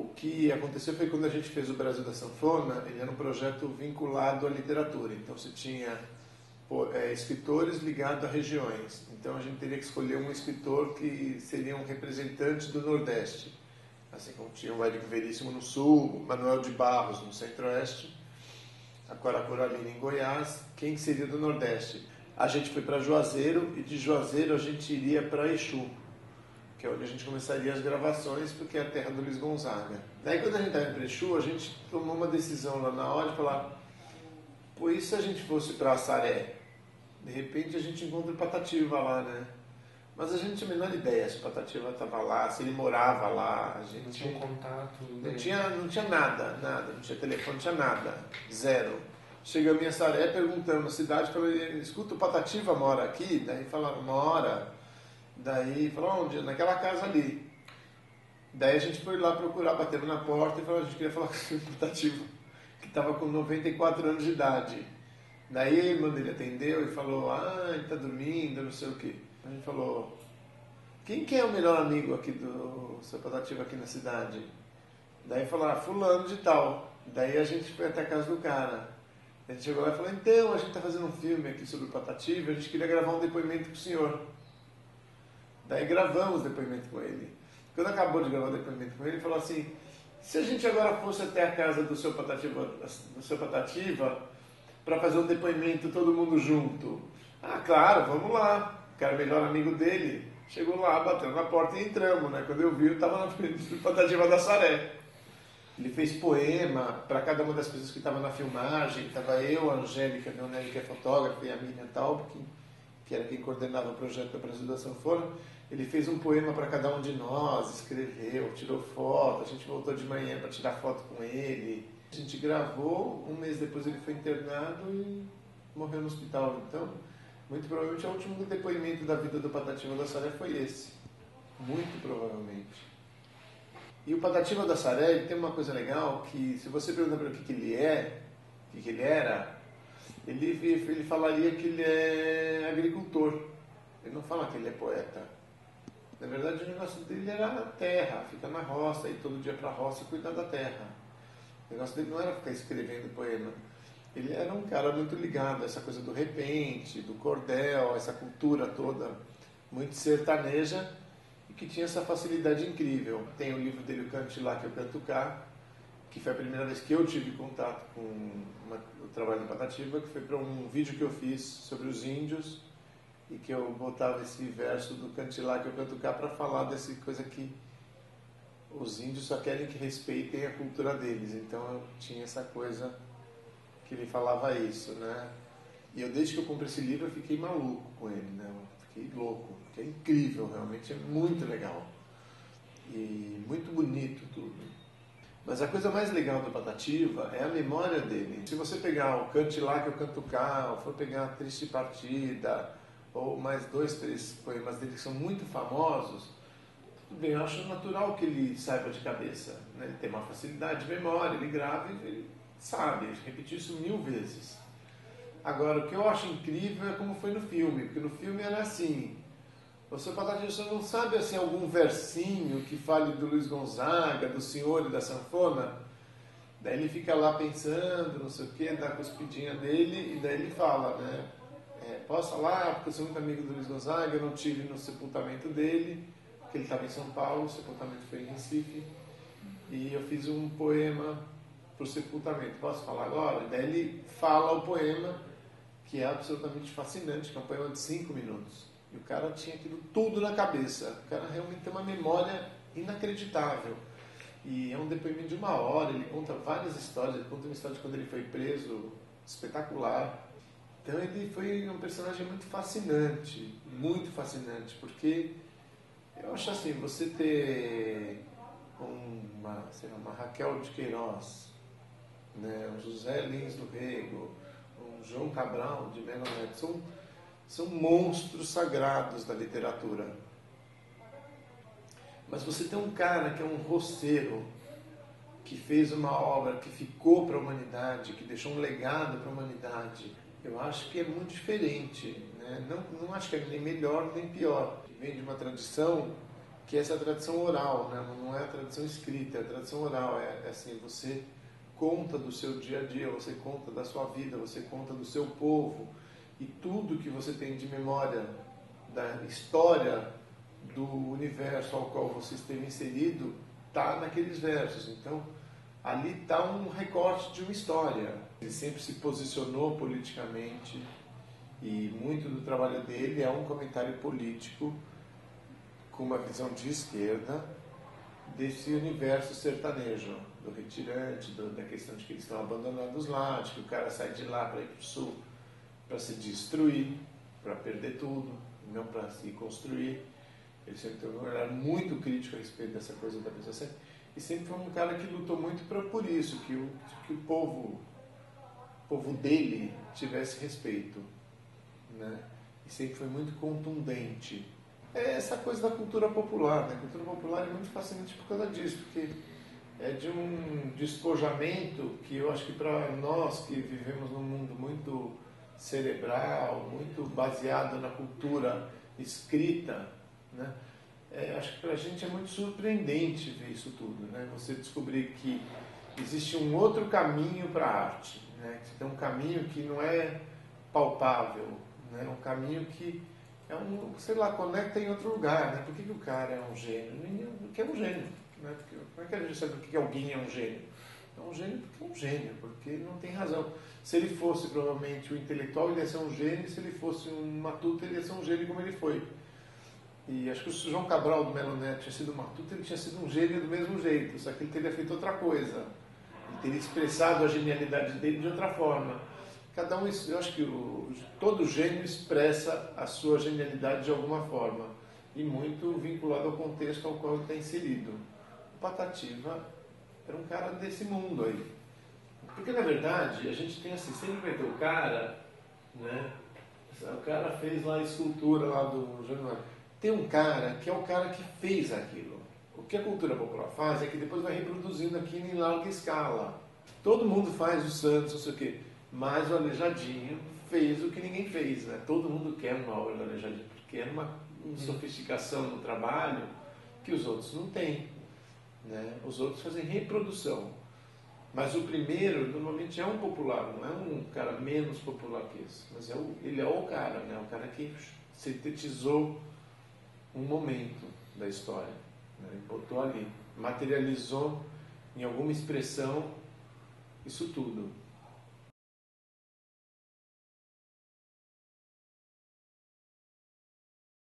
O que aconteceu foi que quando a gente fez o Brasil da Sanfona, ele era um projeto vinculado à literatura. Então você tinha escritores ligados a regiões. Então a gente teria que escolher um escritor que seria um representante do Nordeste. Assim como tinha o Érico Veríssimo no Sul, o Manuel de Barros no Centro-Oeste, a Coralina em Goiás, quem seria do Nordeste? A gente foi para Juazeiro e de Juazeiro a gente iria para Exu, que é onde a gente começaria as gravações, porque é a terra do Luiz Gonzaga. Daí, quando a gente estava em Exu, a gente tomou uma decisão lá na hora de falar, pô, e se a gente fosse para Assaré? De repente a gente encontra o Patativa lá, né? Mas a gente tinha a menor ideia se o Patativa estava lá, se ele morava lá. A gente não tinha contato. Não tinha nada, não tinha telefone, não tinha nada, zero. Chegamos em Assaré perguntando na cidade, falei, escuta, o Patativa mora aqui? Daí falaram, mora. Daí falou, onde? Naquela casa ali. Daí a gente foi lá procurar, batendo na porta e falou, a gente queria falar com o Patativa, que estava com 94 anos de idade. Daí a irmã dele atendeu e falou, ah, ele está dormindo, não sei o quê. A gente falou, quem é o melhor amigo aqui do seu Patativa aqui na cidade? Daí falaram, fulano de tal. Daí a gente foi até a casa do cara. A gente chegou lá e falou, então, a gente está fazendo um filme aqui sobre o Patativa, a gente queria gravar um depoimento com o senhor. Daí gravamos o depoimento com ele. Quando acabou de gravar o depoimento com ele, ele falou assim, se a gente agora fosse até a casa do seu Patativa para fazer um depoimento todo mundo junto. Ah, claro, vamos lá. O cara é o melhor amigo dele. Chegou lá, bateu na porta e entramos, né? Quando eu vi, eu estava na frente do Patativa do Assaré. Ele fez poema para cada uma das pessoas que estava na filmagem. Estava eu, a Angélica, meu neto, que é fotógrafa, e a Miriam Taubkin, que era quem coordenava o projeto do Brasil da Sanfona. Ele fez um poema para cada um de nós, escreveu, tirou foto, a gente voltou de manhã para tirar foto com ele. A gente gravou, um mês depois ele foi internado e morreu no hospital. Então, muito provavelmente o último depoimento da vida do Patativa do Assaré foi esse. Muito provavelmente. E o Patativa do Assaré tem uma coisa legal, que se você perguntar para ele o que ele é, o que ele era, ele falaria que ele é agricultor, ele não fala que ele é poeta. Na verdade, o negócio dele era na terra, ficar na roça, ir todo dia para a roça e cuidar da terra. O negócio dele não era ficar escrevendo poema. Ele era um cara muito ligado a essa coisa do repente, do cordel, essa cultura toda muito sertaneja e que tinha essa facilidade incrível. Tem o livro dele, O Cante Lá, Que Eu Canto Cá, que foi a primeira vez que eu tive contato com o trabalho do Patativa, que foi para um vídeo que eu fiz sobre os índios e que eu botava esse verso do Cante Lá Que Eu Canto Cá para falar dessa coisa que os índios só querem que respeitem a cultura deles. Então eu tinha essa coisa que ele falava isso, né? E eu, desde que eu comprei esse livro, eu fiquei maluco com ele, né? Eu fiquei louco, que é incrível, realmente é muito legal e muito bonito tudo. Mas a coisa mais legal do Patativa é a memória dele. Se você pegar o Cante Lá Que Eu Canto Cá, ou for pegar a Triste Partida, ou mais dois, três poemas dele que são muito famosos, tudo bem, eu acho natural que ele saiba de cabeça, né? Ele tem uma facilidade de memória, ele grava e ele sabe, ele repetiu isso 1000 vezes. Agora, o que eu acho incrível é como foi no filme, porque no filme era assim. O seu Patativa, você não sabe assim, algum versinho que fale do Luiz Gonzaga, do senhor e da sanfona? Daí ele fica lá pensando, não sei o que, dá a cuspidinha dele e daí ele fala, né? Posso falar, porque eu sou muito amigo do Luiz Gonzaga, eu não tive no sepultamento dele, porque ele estava em São Paulo, o sepultamento foi em Recife, e eu fiz um poema para o sepultamento. Posso falar agora? Daí ele fala o poema, que é absolutamente fascinante, que é um poema de 5 minutos. E o cara tinha aquilo tudo na cabeça. O cara realmente tem uma memória inacreditável. E é um depoimento de 1 hora, ele conta várias histórias, ele conta uma história de quando ele foi preso, espetacular. Então ele foi um personagem muito fascinante, porque eu acho assim, você ter uma Raquel de Queiroz, né, um José Lins do Rego, um João Cabral de Melo Neto, são monstros sagrados da literatura. Mas você tem um cara que é um roceiro, que fez uma obra que ficou para a humanidade, que deixou um legado para a humanidade. Eu acho que é muito diferente, né? Não acho que é nem melhor nem pior. Vem de uma tradição que essa é a tradição oral, né? Não é a tradição escrita, é a tradição oral. É assim, você conta do seu dia a dia, você conta da sua vida, você conta do seu povo. E tudo que você tem de memória da história do universo ao qual você esteve inserido está naqueles versos. Então, ali está um recorte de uma história. Ele sempre se posicionou politicamente e muito do trabalho dele é um comentário político com uma visão de esquerda desse universo sertanejo, do retirante, da questão de que eles estão abandonando os lados, que o cara sai de lá para ir para o sul para se destruir, para perder tudo, não para se construir. Ele sempre teve um olhar muito crítico a respeito dessa coisa da pessoa sempre, e sempre foi um cara que lutou muito por isso, que o povo dele tivesse respeito, né? E sempre foi muito contundente. É essa coisa da cultura popular, né? A cultura popular é muito fascinante por causa disso, porque é de um despojamento que eu acho que para nós que vivemos num mundo muito cerebral, muito baseado na cultura escrita, né? Acho que para a gente é muito surpreendente ver isso tudo, né? Você descobrir que existe um outro caminho para a arte, né? Que tem um caminho que não é palpável, né? Um caminho que é um, sei lá, conecta em outro lugar, né? Por que o cara é um gênio? Ninguém é um gênio, né? Porque, como é que a gente sabe por que alguém é um gênio? É um gênio porque é um gênio, porque não tem razão. Se ele fosse provavelmente um intelectual, ele ia ser um gênio. Se ele fosse um matuto, ele ia ser um gênio como ele foi. E acho que o João Cabral de Melo Neto tinha sido matuto, ele tinha sido um gênio do mesmo jeito, só que ele teria feito outra coisa. Ele teria expressado a genialidade dele de outra forma. Cada um, eu acho que todo gênio expressa a sua genialidade de alguma forma, e muito vinculado ao contexto ao qual ele está inserido. O Patativa era um cara desse mundo aí. Porque, na verdade, a gente tem assim, sempre vai ter o cara, né? O cara fez lá a escultura lá do Januário. Tem um cara que é o cara que fez aquilo. O que a cultura popular faz é que depois vai reproduzindo aquilo em larga escala. Todo mundo faz o Santos, não sei o quê. Mas o Aleijadinho fez o que ninguém fez, né? Todo mundo quer uma obra do Aleijadinho, porque era uma sofisticação no trabalho que os outros não têm, né? Os outros fazem reprodução. Mas o primeiro, normalmente, é um popular, não é um cara menos popular que esse. Mas ele é o cara, né? O cara que sintetizou um momento da história, né? Botou ali, materializou em alguma expressão isso tudo.